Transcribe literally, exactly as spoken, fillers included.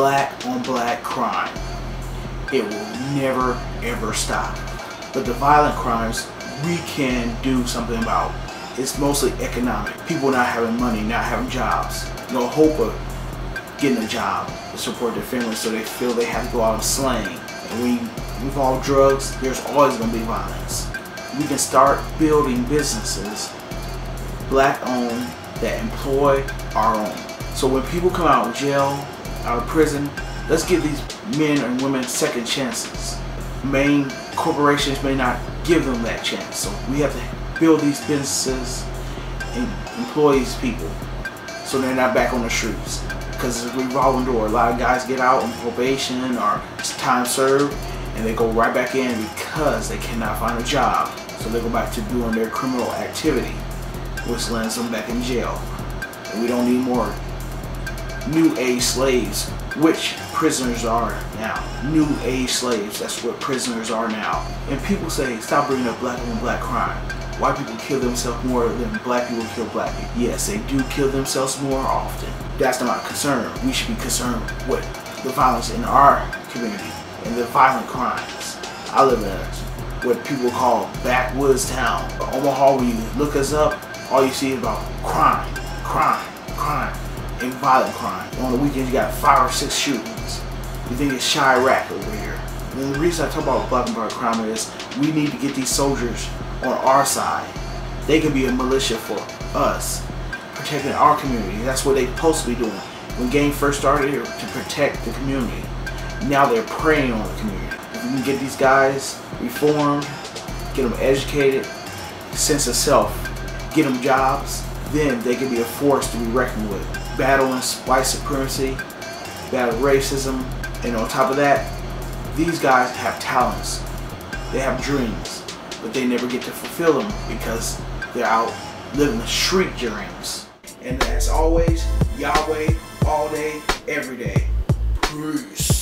black on black crime. It will never ever stop. But the violent crimes we can do something about. It's mostly economic. People not having money, not having jobs. No hope of getting a job to support their family, so they feel they have to go out and slang. And when you involve drugs, there's always going to be violence. We can start building businesses, black owned, that employ our own. So when people come out of jail, out of prison, let's give these men and women second chances. Main corporations may not give them that chance, so we have to build these businesses and employ these people so they're not back on the streets. Because it's a revolving door. A lot of guys get out on probation or time served, and they go right back in because they cannot find a job. So they go back to doing their criminal activity, which lands them back in jail. And we don't need more new age slaves, which prisoners are now. New age slaves, that's what prisoners are now. And people say, stop bringing up black on black crime. White people kill themselves more than black people kill black people. Yes, they do kill themselves more often. That's not our concern. We should be concerned with the violence in our community and the violent crimes. I live in what people call Backwoods Town. But Omaha, when you look us up, all you see is about crime, crime, crime, and violent crime. On the weekends, you got five or six shootings. You think it's Chiraq over here. And the reason I talk about black and black crime is we need to get these soldiers on our side. They can be a militia for us, protecting our community. That's what they're supposed to be doing. When gang first started, here to protect the community. Now they're preying on the community. If we can get these guys reformed, get them educated, sense of self, get them jobs, then they can be a force to be reckoned with. Battling white supremacy, battle racism, and on top of that, these guys have talents. They have dreams, but they never get to fulfill them because they're out living the street dreams. And as always, Yahweh all day, every day. Peace.